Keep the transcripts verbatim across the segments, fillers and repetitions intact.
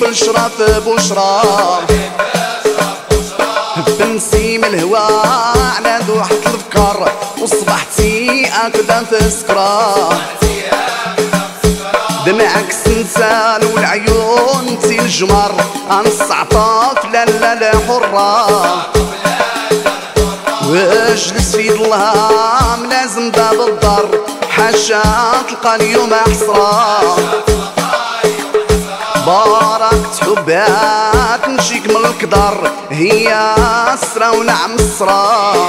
بشرف بشرف بنسيم الهوى على دوحة البكر وصبحتي أقدم في سكرة دمعك سنسال والعيون تي الجمر أنصعطاف لا لا لا حرة واجلس في ظلام لازم باب الدار حاشا تلقى اليوم حسرة بارك تحبها تنشيك من الكدر هي أسرة ونعم أسرة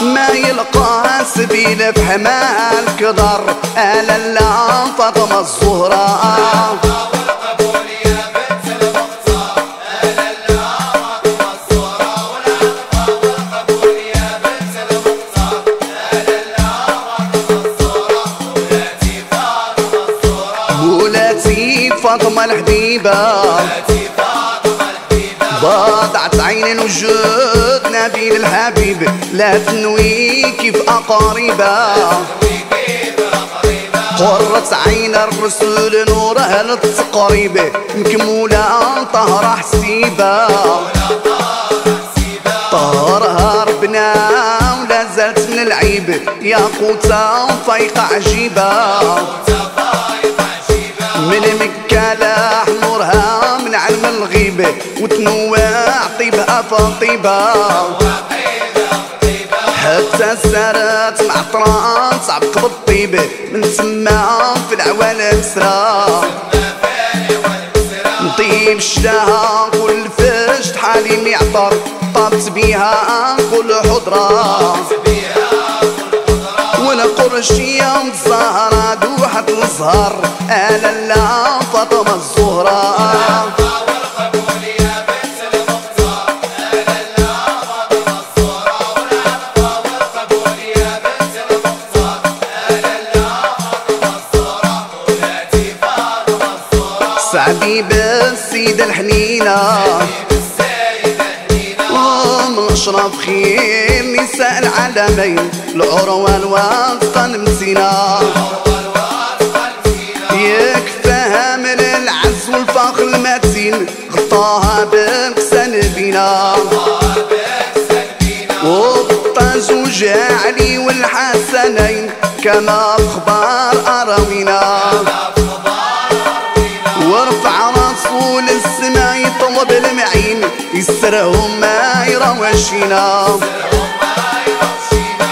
ما يلقاها سبيل بحماها الكدر ألا لا فاطمة الزهرة فاطمة الحبيبة بضعت عين الوجود نبيل الحبيب لا تنوي كيف أقاربة قرة عين الرسول نور أهل التقريب مكمولة طهرة حسيبة طهرها ربنا ولا زالت من العيب يا قوتها فايقة عجيبة من مكة لا حمرها من علم الغيبة وتنوع طيبها فطيبة حتى سارت معطرات صعبت بالطيبة من تما في العوالم سرا نطيب شتاها كل فشت حالي معطر طابت بيها كل حضرة ونقرشية متزهرة دوحة الزهر ألا لا فاطمة الزهرة سعدي بالسيدة الحنينة ومن أشرف خير نساء العالمين العروة الواثقة المتينة يكفاها من العز والفخر المتين غطاها بكسان بينا وغطى زوجها علي والحسنين كما في اخبار اراوينا ورفع راسو للسما يطلب المعين يسرهم ما يروشينا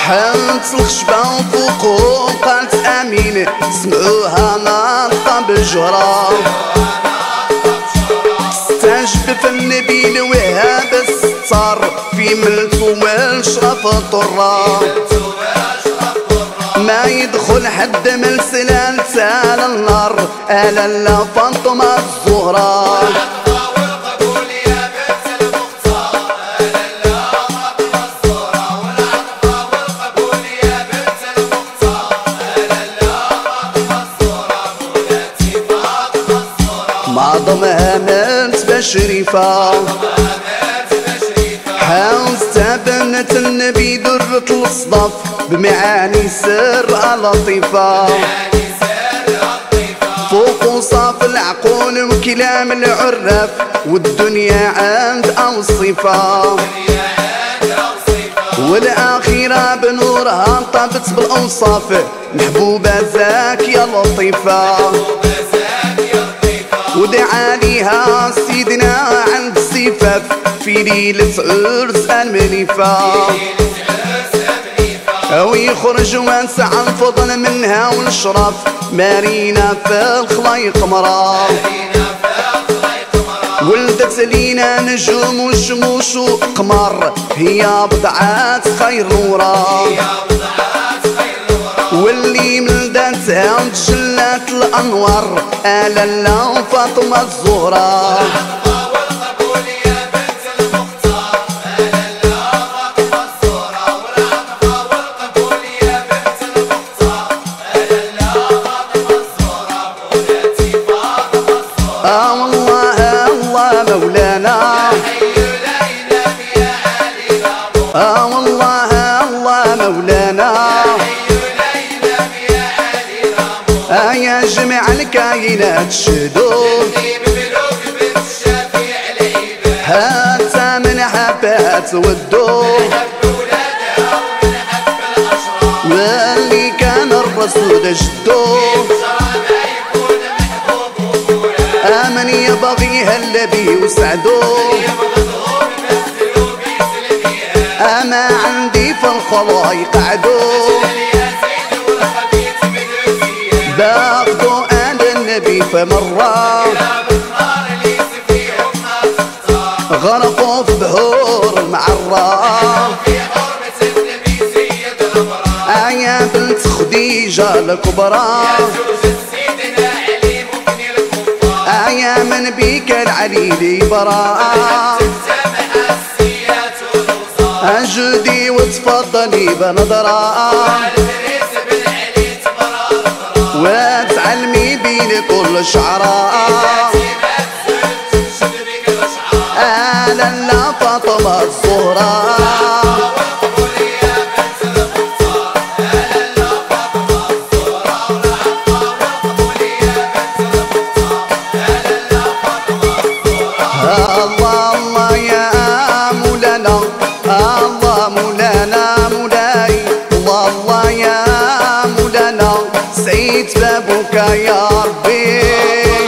حمت الخشبة وفوقهم قالت أمين سمعوها نطة بالجهرة تستجب في النبيل وهاب الستار في ملتو والشرف الطرة ما يدخل حد من سلالتها على النار ألا لا فاطمة الزهرة معظمها مات بشريفة حوزتها بنة النبي درة الصدف بمعاني سر لطيفة فوق وصاف العقول وكلام العرف والدنيا عند أوصفة والآخرة بنورها انطبت بالأوصاف محبوبة ذاك يا لطيفة ودعا ليها سيدنا عند الزفاف في ليلة عرس المنيفة ويخرج وانسع الفضل منها ونشرف مارينا في الخلايق مرار ولدت لينا نجوم وشموش وقمر هي بضعات خير الورى واللي ملدتها وتجلات الانوار آل الله فاطمة الزهرة الكائنات شدود حتى من حبات ودود واللي كان الرسول جدود امن يبغيها النبي وسعدود اما عندي في الخلايق عدود باخذوا فمرة غرقوا في بحور المعرة يا بنت خديجة الكبرى يا من بيك العلي ليبرى أجدي وتفضلي بنظرة وتعلمي بين كل شعراء آل الله فاطمة الزهراء الله الله يا مولانا الله مولانا مولاي الله الله يا مولانا سعيد بابك يا ربي الله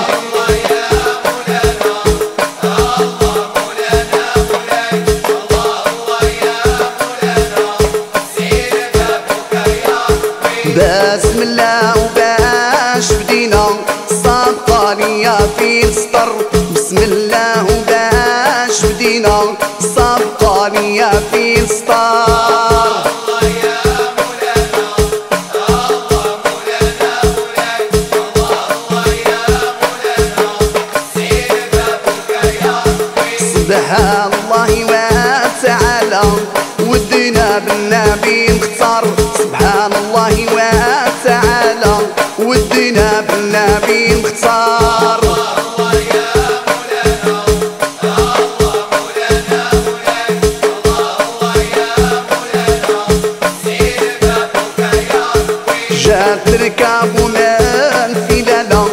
يا مولانا الله مولانا مولاي الله يا مولانا سعيد بابك يا ربي بسم الله وباش بدينا صابقة ليا في السطر بسم الله وباش بدينا صابقة ليا في السطر سبحان الله وتعالى ودنا بالنبي نختار سبحان الله وتعالى ودنا بالنبي نختار الله يا مولانا الله مولانا مولاي الله يا مولانا سير بابك يا ربي جات تركب ولا انفلالا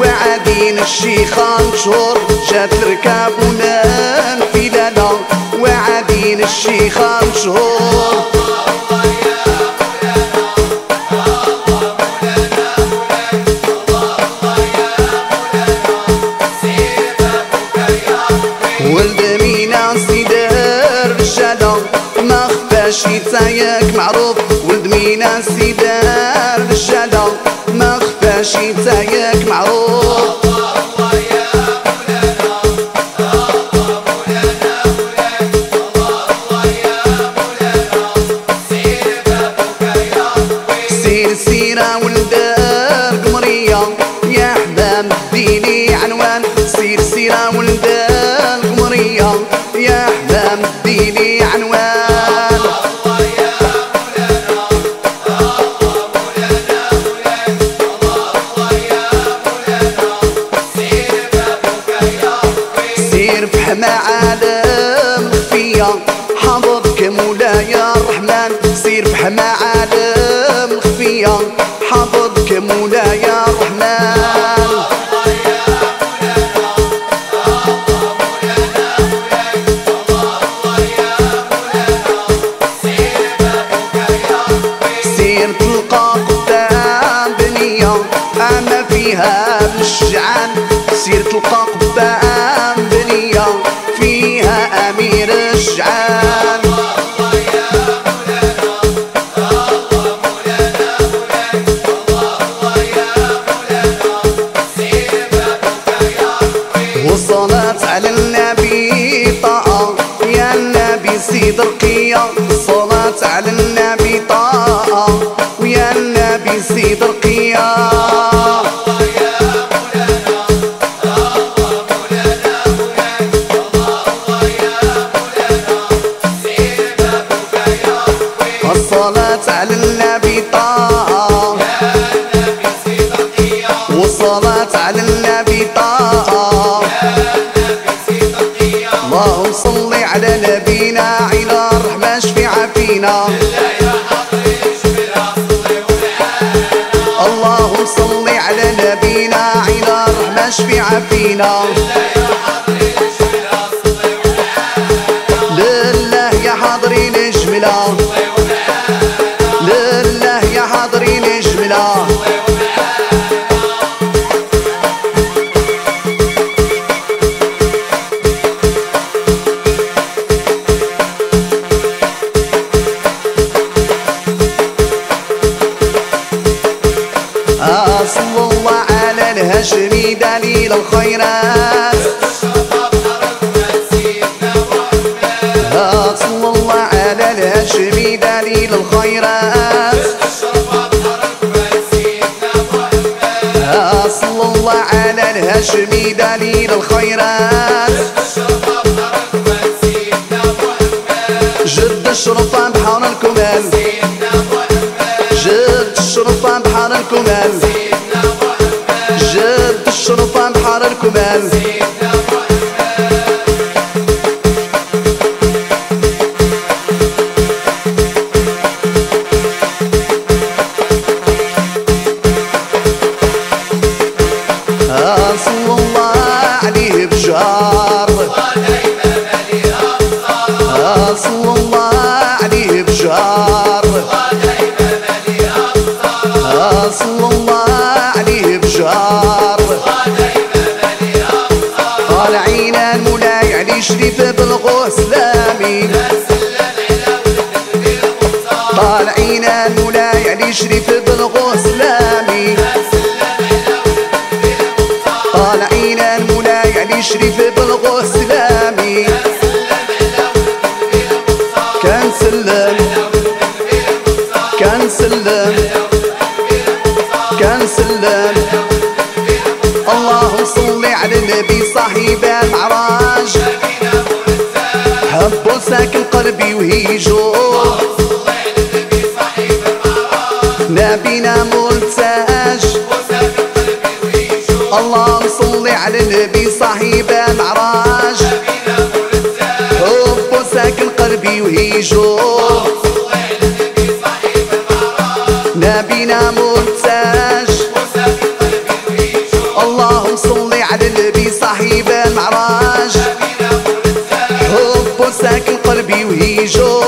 وعادين الشيخة نشهر جات تركب ولا انفلالا وعادين الشيخة نشهر الله يا مولانا الله مولانا مولاي الله يا مولانا سير بابك يا ربي ولد مينا سيدي الرجالة ما خفاش يتاياك معروف ولد مينا سيدي الرجالة ما خفاش يتاياك معروف سيرة ولدار قمرية يا حباب ديني عنوان سير سيرة ولدار قمرية يا حباب ديني عنوان الله يا مولانا الله مولانا مولاي الله يا مولانا سير بابك يا ربي سير فحمى عالم خفية حفظك مولايا الرحمن سير فحمى عالم خفية حفظك مولايا الرحمن الله يا مولانا الله مولانا مولاي الله يا مولانا سير بابك يا ربي سير تلقى قبة بنية أما فيها من الشجعان سير تلقى قبة بنية فيها أمير الشجعان الله يا مولانا الله الزيدرقية الصلاة على النبي طاعة ويا النبي الزيدرقية الصلاة على النبي طاعة والصلاة على النبي طاعة اللهم صل على نبينا على الرحمة شفيعة فينا اللهم صل على نبينا على الرحمة شفيعة فينا لله يا حاضرين الجملة لله يا حاضرين الجملة صلى الله على الهاشمي دليل الخيرات صلى الله على الهاشمي دليل الخيرات صلى الله على الهاشمي دليل الخيرات جد الشرطة بحر الكمال جد الشرطة بحر الكمال جد الشرطة بحر الكمال صلى الله عليه بجار صلى الله عليه بجار صلى الله عليه بجار طالعين المولاي علي شريف بلغوه سلامي طالعين المولاي علي شريف بلغوه سلامي طالعين المولاي علي شريف بلغوه سلامي كنسلم كنسلم كنسلم اللهم صل على النبي صاحب المعراج حبه ساكن قلبي وهيجو نبينا منتاج اللهم صل على النبي صاحب المعراج حبه ساكن قلبي وهيجو نبينا منتاج اللهم صل على النبي صاحب المعراج حبه ساكن قلبي وهيجو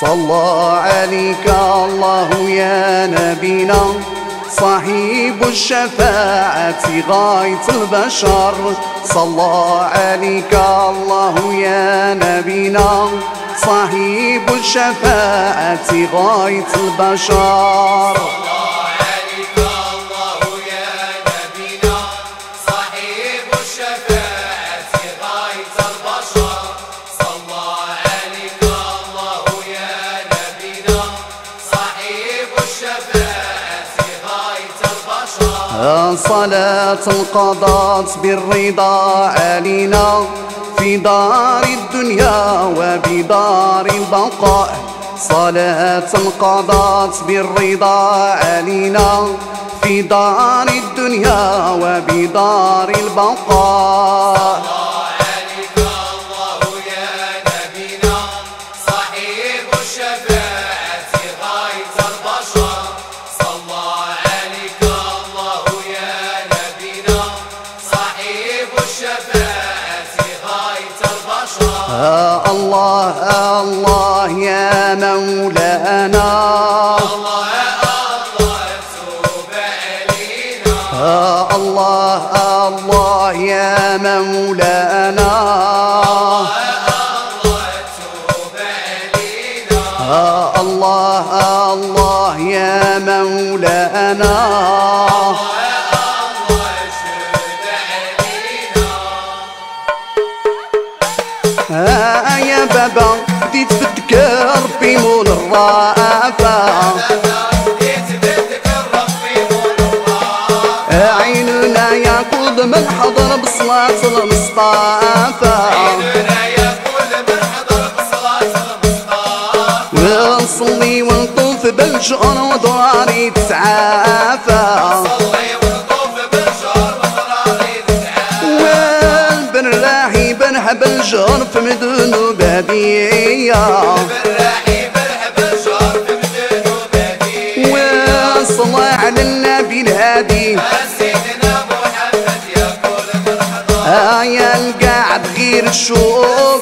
صلى عليك الله يا نبينا صاحب الشفاعة غاية البشر صلى عليك الله يا نبينا صاحب الشفاعة غاية البشر صلاة قضت بالرضا علينا في دار الدنيا وبدار البقاء صلاة قضت بالرضا علينا في دار الدنيا وبدار البقاء الله الله يا مولانا الله الله تتوب علينا الله الله يا مولانا الله يا مولانا، ها يا بابا بديت بتكر في مول الرافة، عيننا ياخذ من حضر بصلاة المصطفى، نصلي ونطوف بالجعر وضراري تتعافى، نصلي ونطوف بالجعر وضراري تتعافى، والبن راحي بنحب بالجعر في مدن وبادية، والبن راحي بنحب بالجعر في مدن وبادية، وصلى على النبي الهادي سيدنا محمد يقول مرحبا، ها يا القاعد غير الشوق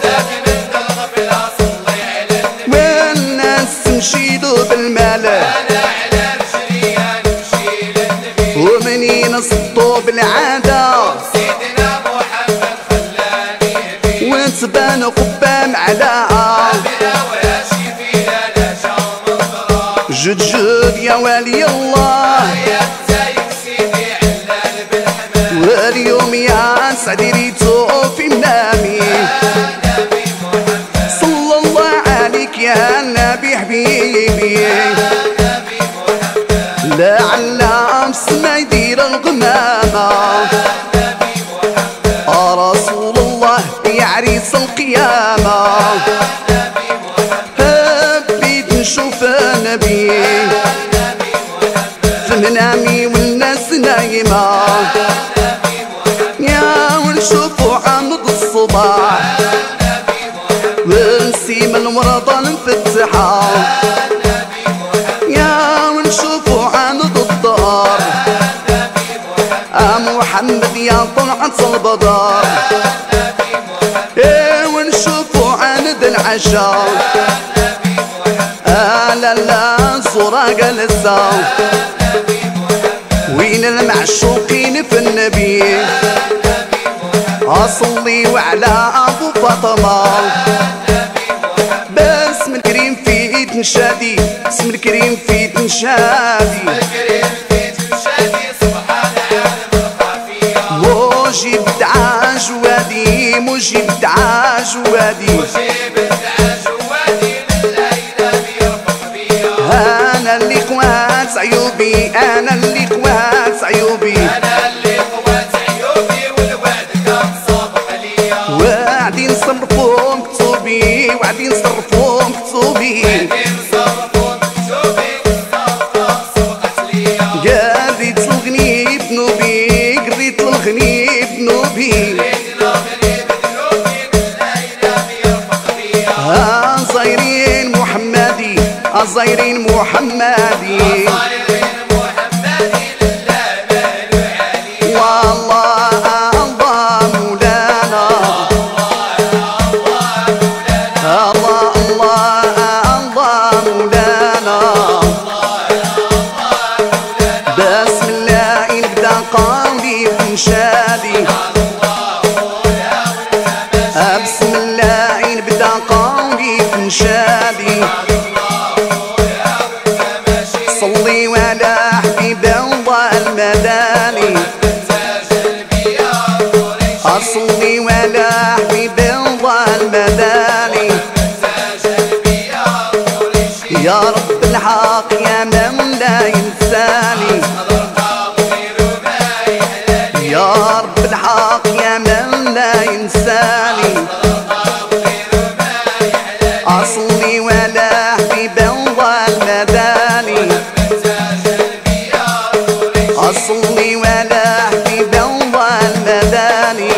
نشيدو بالمال، أنا على رجلي نمشي للنبي، ومنين نصدو بالعادة سيدنا محمد خلاني بيه، وتبان قبة معلقة بلا ولا شي فيها لا شعور مغرى، جد جد يا ولي الله يا تايب سيدي علال بالحمام، واليوم يا سعدي ريتو في منامي يا نبي حبيبي، لعل ما يدير الغمامة رسول الله يعريس القيامة، حبيت نشوف النبي في منامي والناس نايمة، يا ونشوفو عمق الصباح ونسيم المرضى المفتحة، يا ونشوفو عند الدار يا محمد يا طلعت البدار، يا ونشوفو عند العشاء لا لا صورة جلسة، وين المعشوقين في النبي أصلي وعلى أبو فاطمة، باسم الكريم في تنشادي، اسم الكريم في تنشادي، اسم الكريم في تنشادي سبحان عالم الخفية، مجيب دعاء جوادي، مجيب دعاء جوادي، مجيب دعاء جوادي للأيلة بيرفق بيا، أنا اللي قوات عيوبي، أنا اللي قوات عيوبي، أنا اللي قوات عيوبي، وعدين صرفو مكتوبي، وعدين صرفو مكتوبي، وعدين صرفو مكتوبي، صرفو سوقت ليا، قريت الغني بذنوبي، قريت الغني بذنوبي، قريت الغني بذنوبي، الليلة بيرفق بيا، أزايرين محمدي، أزايرين محمدي، أزايرين محمدي لله مال وعلي، والله شادي بسم الله نبدا قولي تنشادي، صلي على حبيب الله المداني، صلي على حبيب الله المداني، يا رب الحق يا من لا ينساني، يا رب الحق يا من لا ينساني، أصلي ولا حبيب الله المداني، أصلي ولا حبيب الله المداني،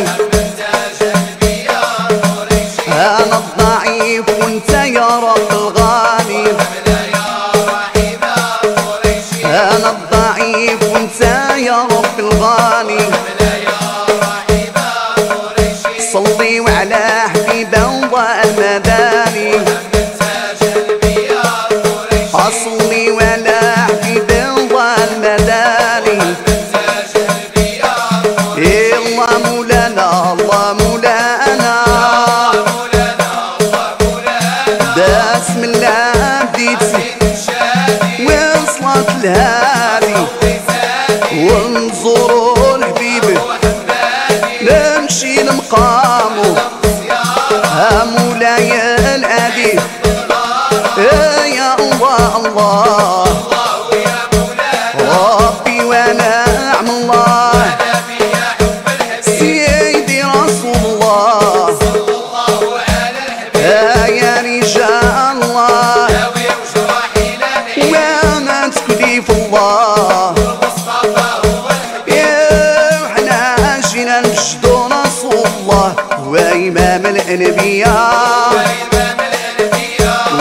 أنا الضعيف وأنت يا رب الغالي، أنا الضعيف وأنت يا رب الغالي، صلي وعلى حبيب الله المداني، أصلي وعلى حبيب الله المداني، الله مولانا، الله مولانا، بسم الله بديت الهاري وانظروا لحبيبه نمشي لمقامه. ها مولاي العديد يا الله الله ربي ونعم الله سيدي رسول الله يا رجال الله وانا تكليف الله يا وحنا جينا نشدو رسول الله وإمام الأنبياء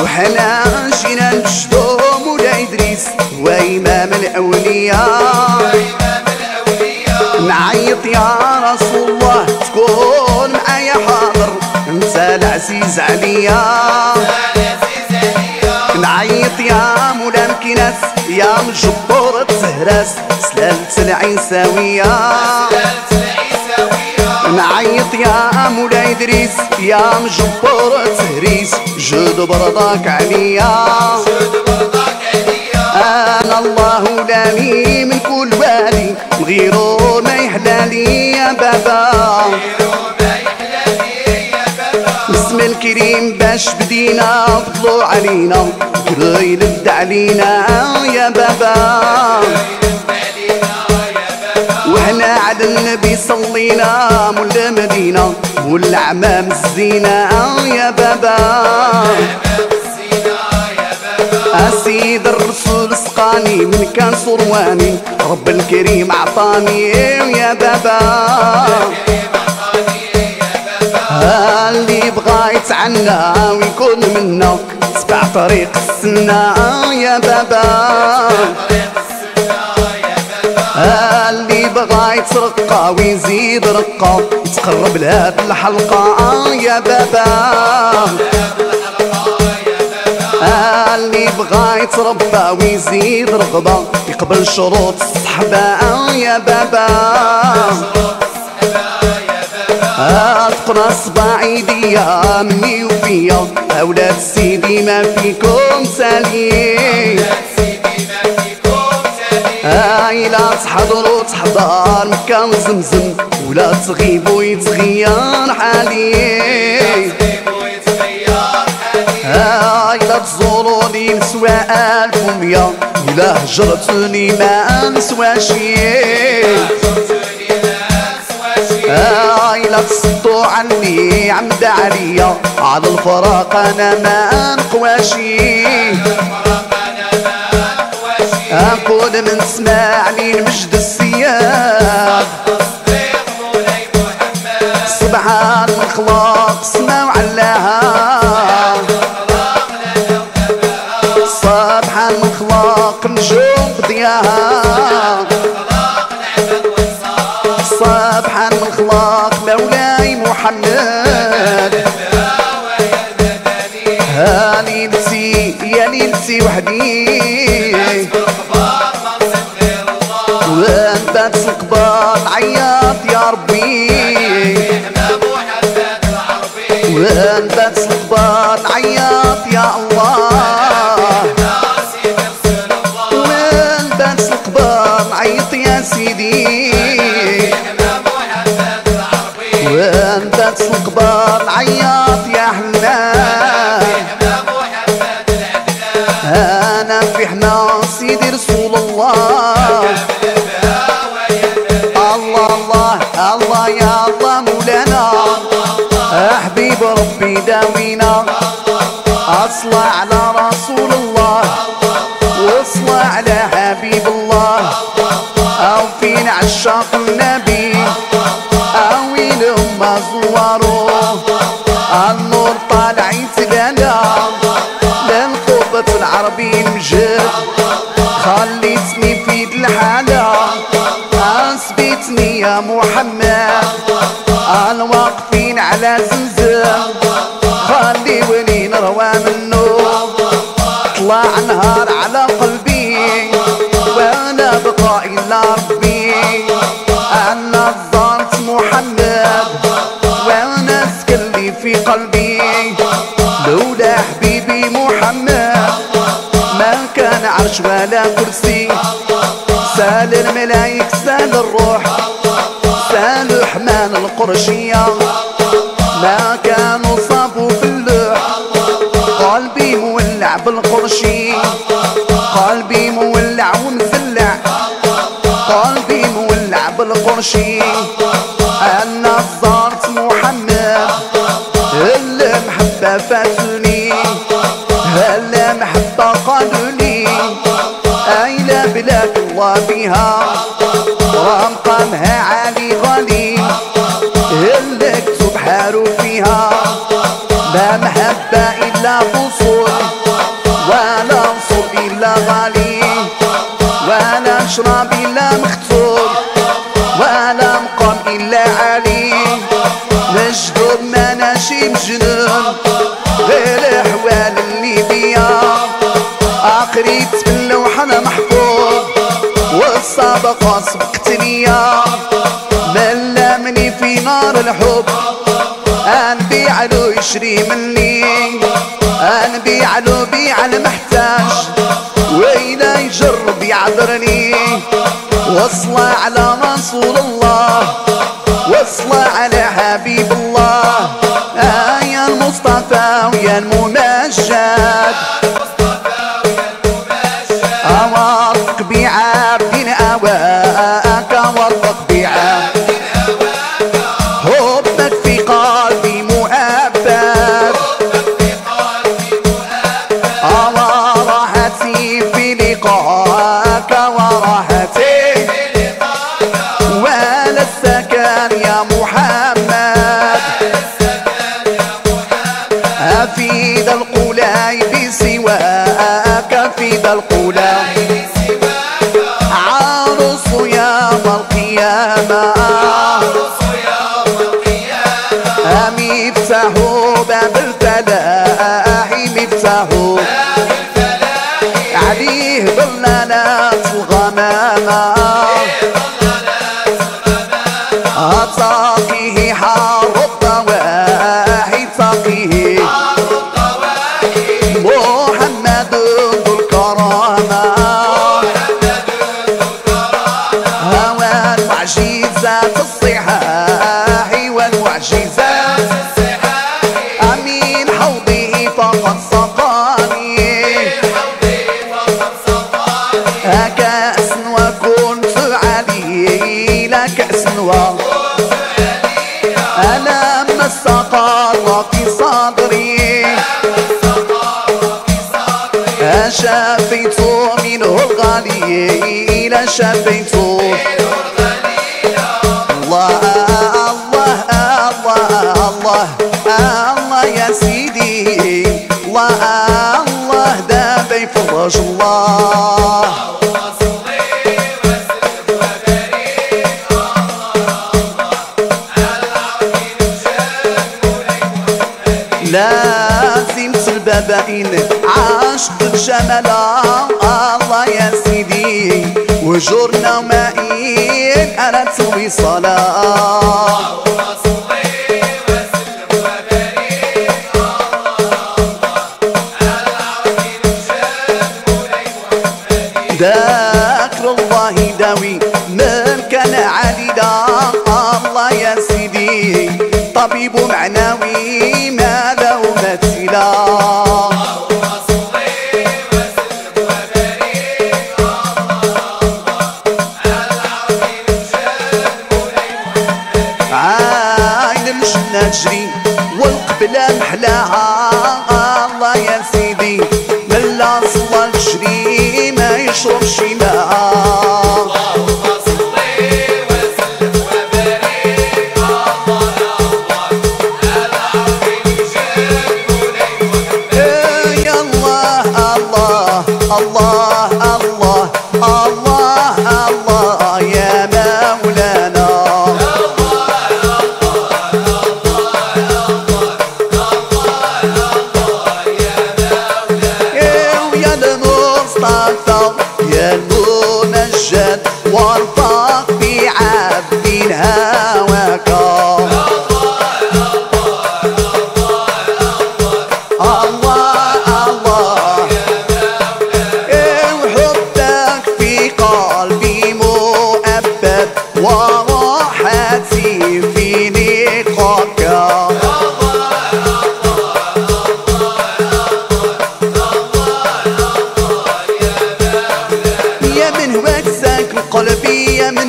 وحنا جينا نشدو مولاي إدريس وإمام الأولياء. نعيط يا رسول الله تكون معايا حاضر انت العزيز عليا. نعيط يا مولا مكناس يا مجبور التهراس سلالة العيساوية. نعيط يا مولاي إدريس يا مجبور التهريس جود برضاك عليا. أنا الله لاني من كل بالي غيره ما يحلالي يا بابا بسم الكريم باش بدينا فضلوا علينا كري لد علينا يا بابا وحنا على النبي صلينا مول مدينة والعمام الزينة يا بابا. السيد الرسول سقاني من كان صرواني رب الكريم عطاني يا بابا. ها اللي بغا يتعنى ويكون منا تبع طريق السنة يا بابا. ها اللي بغا يترقى ويزيد رقى يتقرب لهاد الحلقة يا بابا. ها اللي بغا يتربى ويزيد رغبة يقبل شروط الصحبة يا بابا. ها تقرا صباعي ديا مني وفيا أولاد سيدي ما فيكم سالي. ها إلا تحضروا تحضر مكان زمزم ولا تغيبوا يتغير حالي. ها إلا تزوروني نسوى ألف ومية ولا هجرتني ما نسوى شي. ها إلا تصدوا عني عمد عليا على الفراق أنا ما نقواشي. أكون من سماع لي المجد السياد سبحان الخلاق سماو علاها سبحان الخلاق نجوم ضياها سبحان الخلاق مولاي محمد. ها ليلتي يا ليلتي وحدي وانت تسقبان عياط يا ربي وانت تسقبان عياط يا الله وانت تسقبان عيط يا سيدي وانت تسقبان عياط يا حنان. انا في حنا سيدي رسول الله الله يا الله مولانا حبيب ربي داوينا اصلى على رسول الله واصلى على حبيب الله او فين عشاق النبي او وينهم ما زوروه. النور طالع يتلالا من قبة العربي المجد خليتني في يد الحالة أثبتني يا محمد الواقفين على زمزم خليوني نروى منه طلع نهار على قلبي وانا بقى إلا ربي. أنا ظنت محمد وانا سكلي في قلبي لولا حبيبي محمد ما كان عرش جبال كرسي سال الملايك سال الروح سال حمان القرشية ما كانوا صابوا في اللوح قلبي مولع بالقرشي قلبي مولع ومزلع قلبي مولع بالقرشي أنا صارت محمد المحبة فاتني هلا محبة قالوا لي أيلا بلاك الله بها ومقامها عالي غالي اللي كتب حارو فيها لا محبة إلا بصور ولا نصور إلا غالي ولا شراب إلا مختور ولا مقام إلا عالي نشدر مناشي مجنون غير أحوال اللي بيا أقريت باللوحة أنا محبوب والصدقة سبقت ليا من لامني في نار الحب أنبيع له يشري مني أنبيع له بيع المحتاج وإلا يجرب يعذرني وصلى على رسول الله وصلى على حبيب الله آه يا المصطفى ويا الممجد أوثق بعبد أواك أوثق بعبد حبك في قلبي مؤبد أوى راحتي في لقاك وراحتي والسكن يا محمد أفيد القليب سواك أفيد القليب عروس يوم القيامة مفتاح باب الفلاح مفتاح عليه ظلالات الغمامة ساقيه حار الضواحي ساقيه محمد ذو الكرامة هوى المعجزات الصحاح والمعجزات أمين حوضه فقد سقاني كأس وكنت علي لك أسنوى ألم استقر في صدري شفيت منه الغليل شفيت الله الله الله الله الله يا سيدي الله الله دافي فرج الله لازمت البابين عشق الجمالة الله يا سيدي وجورنا ومائين أردت وصالة اللهم صل وسلم وبارك على عبد الجلال محمد ذكر الله داوي من كان عالدا الله يا سيدي طبيب معنوي اللهم صل وسلم وبارك على عبد الجلال محمد عين الجنة تجري والقبلة محلاها الله يا سيدي من لا صلاة تجري ما يشربش ماء الله الله الله الله يا مولانا الله الله الله الله يا مولانا يا المصطفى يا المنجد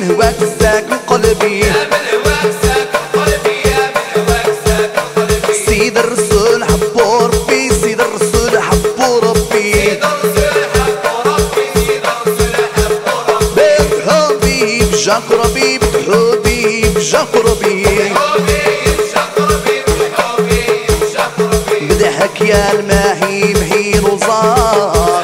من هواك ساكن قلبي، يا من هواك ساكن قلبي، يا من هواك ساكن قلبي. سيد الرسول حبه ربي، سيد الرسول حبه ربي، سيد الرسول حبه ربي، سيد الرسول حبه ربي. بتحبي بجقربي، بتحبي بجقربي، بتحبي بجقربي، بتحبي بجقربي. بدحك يا الماهي مهين وزار،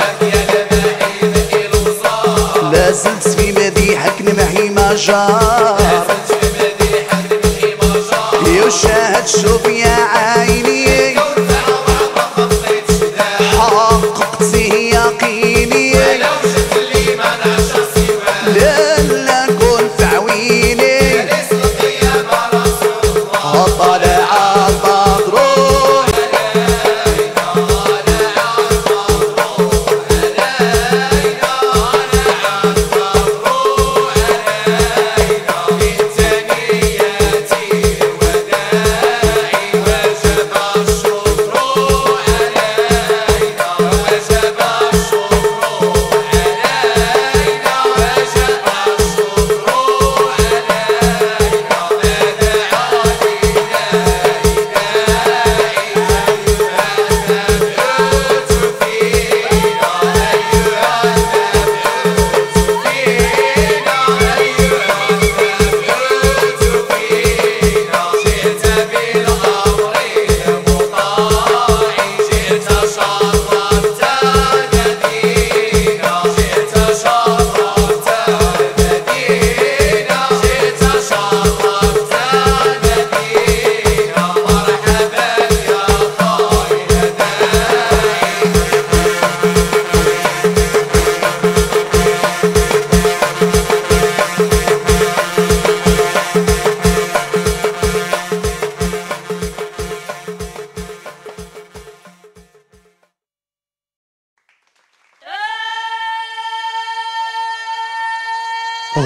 لازلت في مديحك نمحي ما جار، لازلت في مديحك نمحي ما جار. يا وشاهد شوف يا عيني، كون عمرك ما خطيتش داعي، حققتيه يقيني، ولو جبت لي ما نعشق سواك، لا لا كون في عويني، يا ناس القيامة رسول الله. طالع المضروب علينا، طالع المضروب علينا،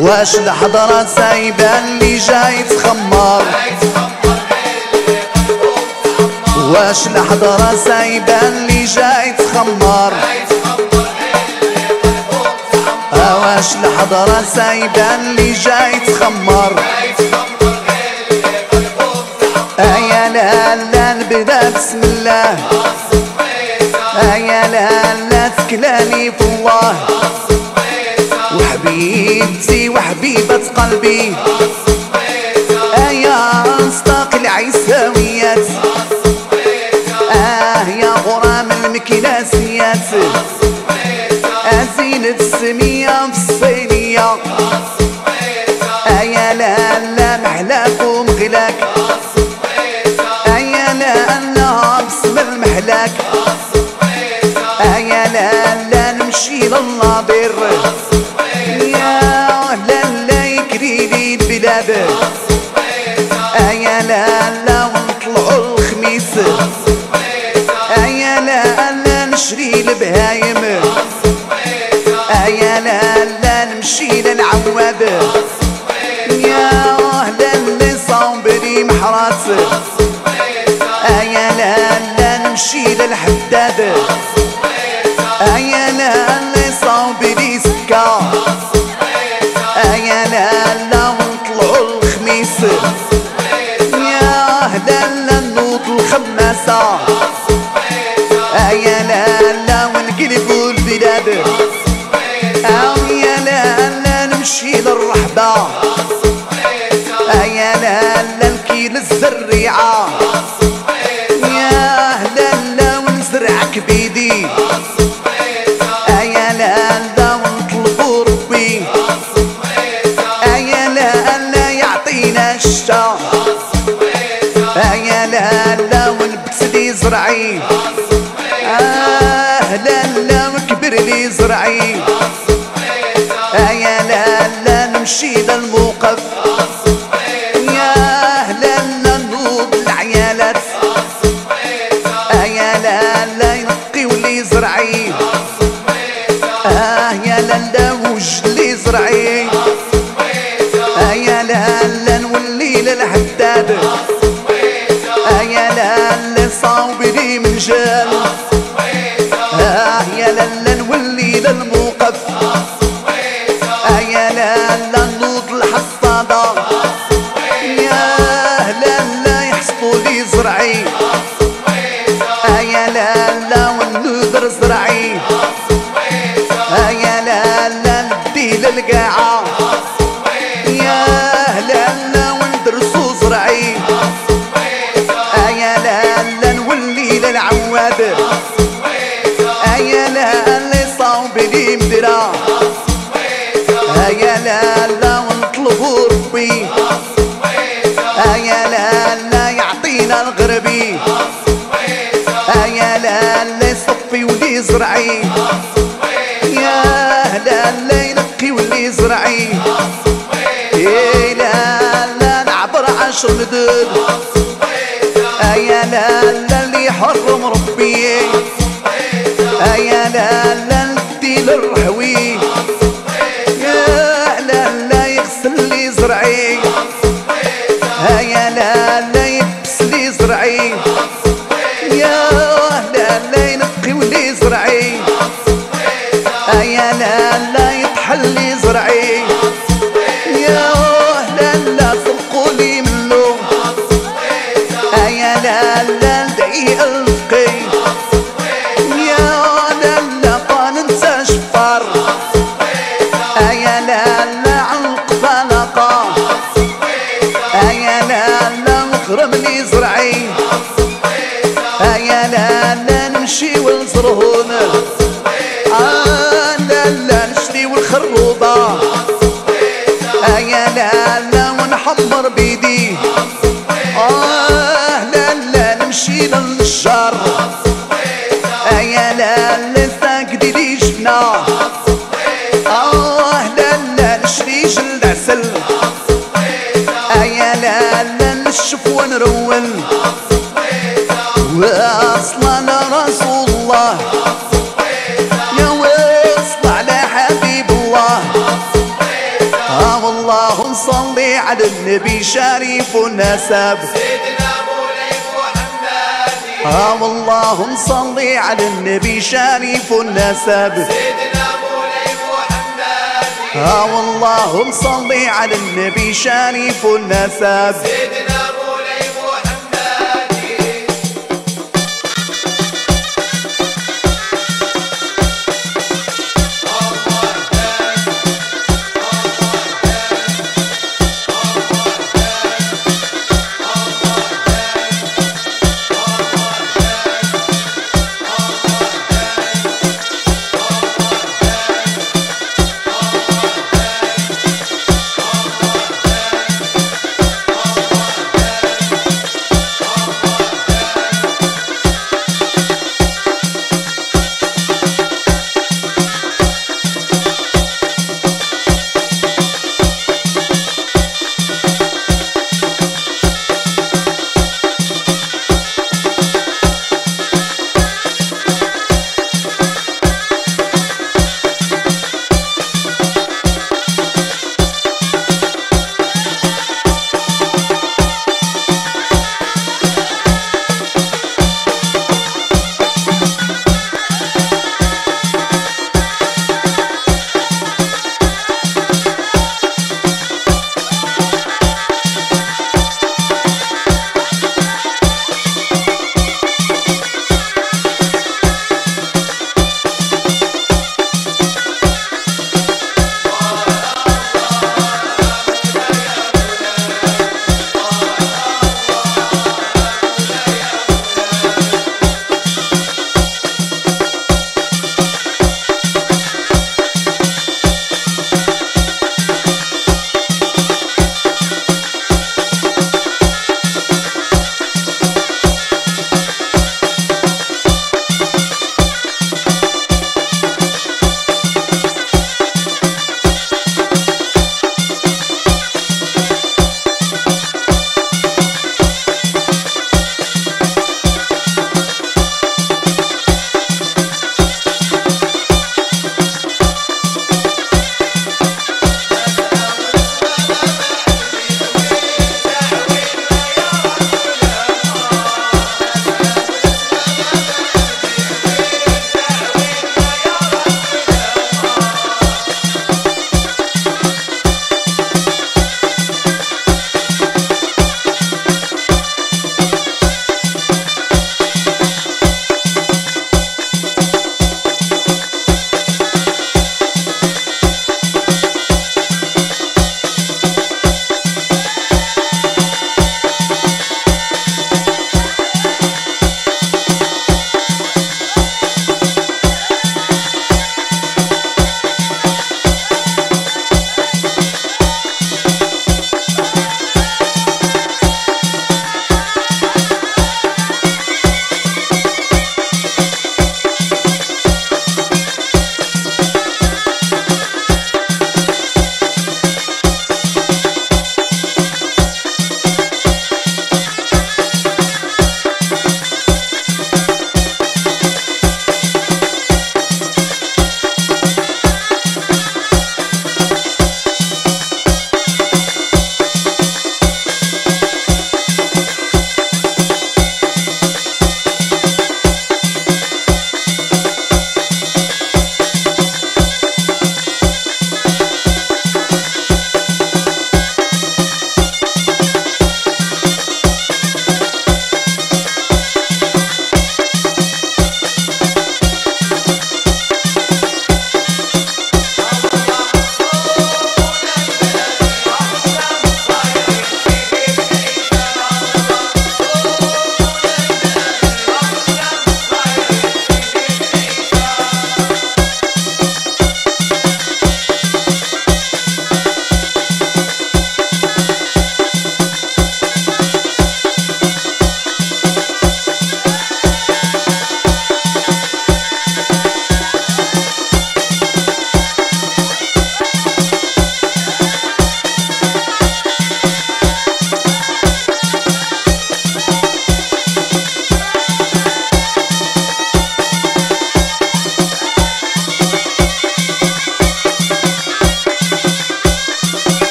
واش الحضرات سايبان لي جاي تخمر، واش الحضرات سايبان لي جاي تخمر، واش الحضرات سايبان لي جاي تخمر. ايا لالا نبدا بسم الله، ايا لالا تكلاني في الله، وحبيبتي وحبيبة قلبي آه يا مصداق العيساويات، آه يا غرام المكناسيات، آه زينة السمية في الصينية، آه يا لالا محلاك ومغلاك، آه يا لالا بسم المحلاك، آه يا لالا نمشي للناظر، ايا لالا ونطلعو الخميس، ايا لالا نشري البهايم، ايا لالا نمشي للعواب، يا لالا صومبري محراس، ايا لالا نمشي للحداد، ايا لالا صومبري سكا، ايا لالا يا لالا نوض الخماسة، يا لالا ونقلبو البلاد، يا لالا نمشي للرحبة، يا لالا نكيل الزريعة، يا لالا ونزرعك بيدي، يا لالا ونطلبو ربي الشتا، يا لالا ونبت لي زرعي، آه لالا وكبر لي زرعي، يا لالا نمشي للموقف، يا لالا نوض العيالات، يا لالا ينقيو لي زرعي، آه يا لالا وجد لي زرعي، يا لالا نولي للحداد، يا لالا صوبري من جال، يا لالا نولي للموقف، يا لالا نوض ليل القاعة يا هلالا وندرسو زرعي يا هلالا والليل العواب يا هلالا صعب لي مدرا يا هلالا ونطلبو ربي يا هلالا يعطينا الغربي يا هلالا يصفي ولي يزرعي يا هلالا ينقي ولي يزرعي يا هلالا نعبر عشر مدد يا هلالا اللي يحرم ربي يا هلالا ندي للرحوي يا هلالا يغسل لي زرعي يا هلالا يكبس لي زرعي يا هلالا ينقي ولي يزرعي يا هلالا يتحلي زرعي يا هلالا صلقوا لي منو يا هلالا ندعي الفقي يا هلالا ما ننسى شفار يا هلالا عنق فلقا يا هلالا نخرم لي زرعي يا هلالا نمشي ونزرهون يا هلالا ونحمر بيدي آه لالا نمشي للشر يا هلالا ساكدي لي جبنا آه لالا نشري جلد عسل يا هلالا نشف ونرون واصلنا رسول الله يا واصل على حبيب الله اللهم صل على النبي شريف النسب سيدنا مولاي محمد اللهم صل على النبي شريف النسب سيدنا مولاي محمد اللهم صل على النبي شريف النسب سيدنا مولاي محمد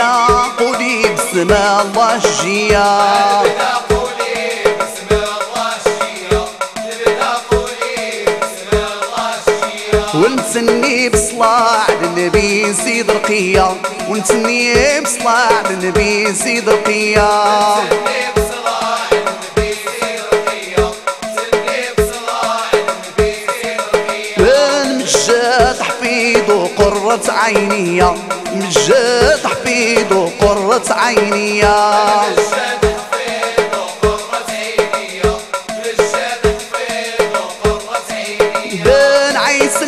عبدا قولي بسم الله الشيا. ونتسني بصلاة النبي سيد رقية، ونتسني بصلاة النبي سيد رقية، ونتسني بصلاة النبي سيد رقية، ونتسني بصلاة النبي سيد رقية. مجد حفيظو قرة عينيا، مجد حفيظو قرة عينيا،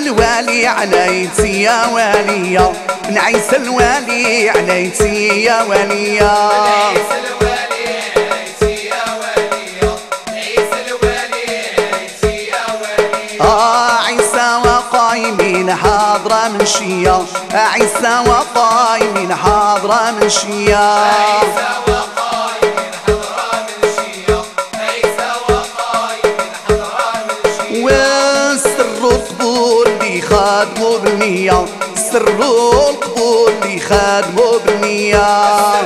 الوالي عليتي يا والية، نعيس الوالي عليتي يا والية، نعيس الوالي عليتي يا والية، نعيس الوالي عليتي يا والية. آه عيسى وقايمين حاضرة منشية، عيسى وقايمين حاضرة منشية، خادمو بالنية، سروا القبول لي خادمو بالنية،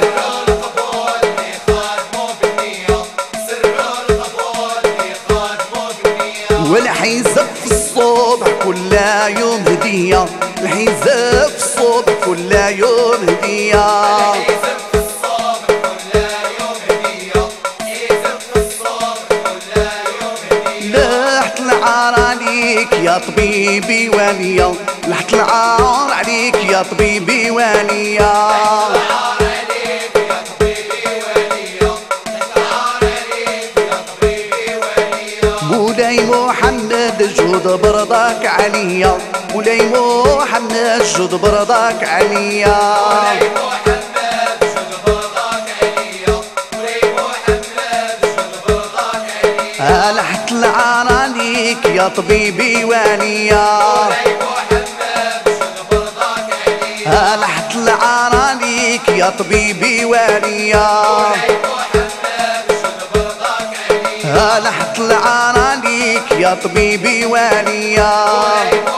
سروا القبول لي خادمو بالنية، سروا القبول لي خادمو بالنية. والحزب في الصبح كل يوم هدية، الحزب في الصبح كل يوم هدية، الحزب في الصبح كل يوم هدية، الحزب في الصبح كل يوم هدية. لحت العرى عليك يا طبيبي واليا، لحت العار عليك يا طبيبي واليا، لحت العار عليك يا طبيبي واليا، لحت العار عليك يا طبيبي واليا. مولاي محمد جود برضاك عليا، مولاي محمد جود برضاك عليا، مولاي محمد جود برضاك عليا، مولاي محمد جود برضاك عليا. لحت العار عليك يا طبيبي واليا، مولاي محمد جود برضاك عليا، لحت العار عليك يا طبيبي واليا، مولاي محمد جود برضاك عليا، لحت العار عليك يا طبيبي واليا، مولاي محمد جود برضاك عليا.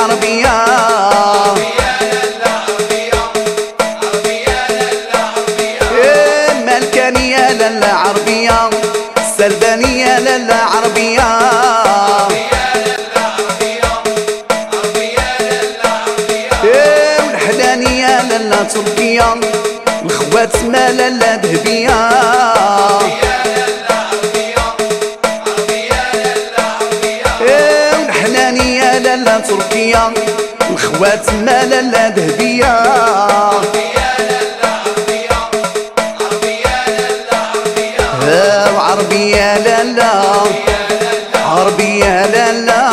العربية ملكانية للا عربية سلبانية للا عربية والحلانية للا تركية الخوات ما للا ذهبية والحلانية للا تركية الخوات ما للا ذهبية عربية لالا عربية لالا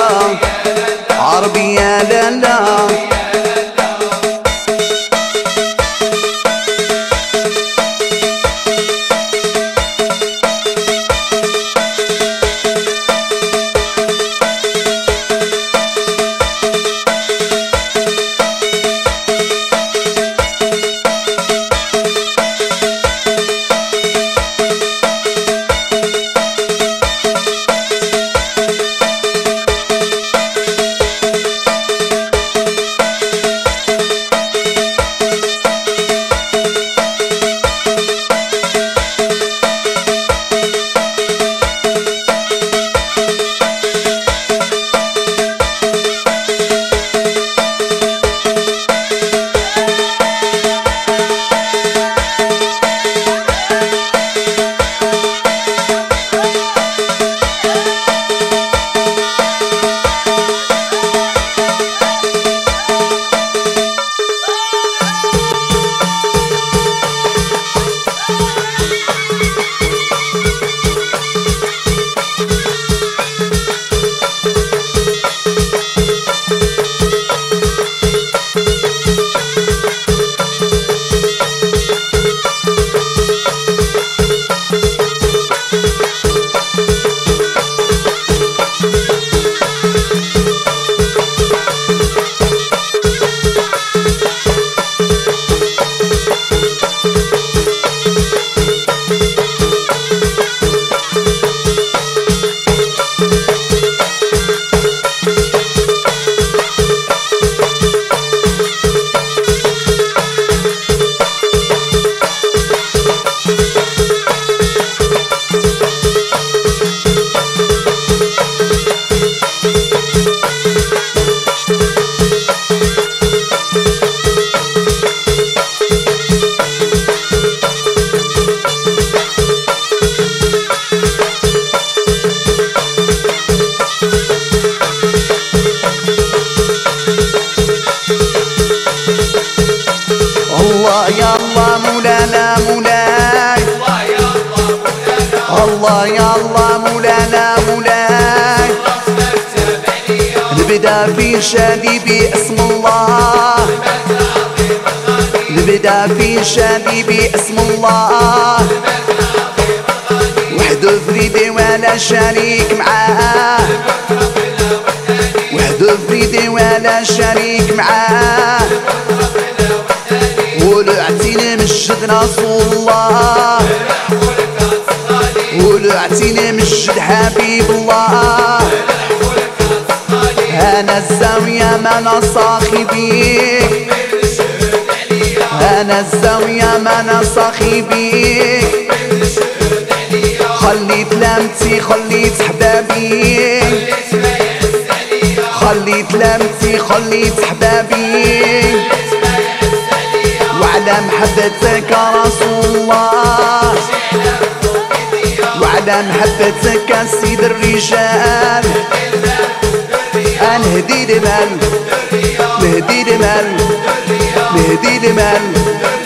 عربية لالا الله يا الله مولانا مولاي نبدا في شادي باسم الله نبدا في شادي باسم الله وحده فريدي ولا شريك معاه وحده فريدي ولا شريك معاه ولعتيني من الشد رسول الله ولعتيني من الشد حبيب الله أنا الزاوية ما أنا صاخي بيك أنا الزاوية ما أنا صاخي بيك خليت لمتي خليت حبابي خليت لمتي خليت حبابي وعلى محبتك رسول الله وعلى محبتك سيد الرجال نهدي لمن نهدي لمن نهدي لمن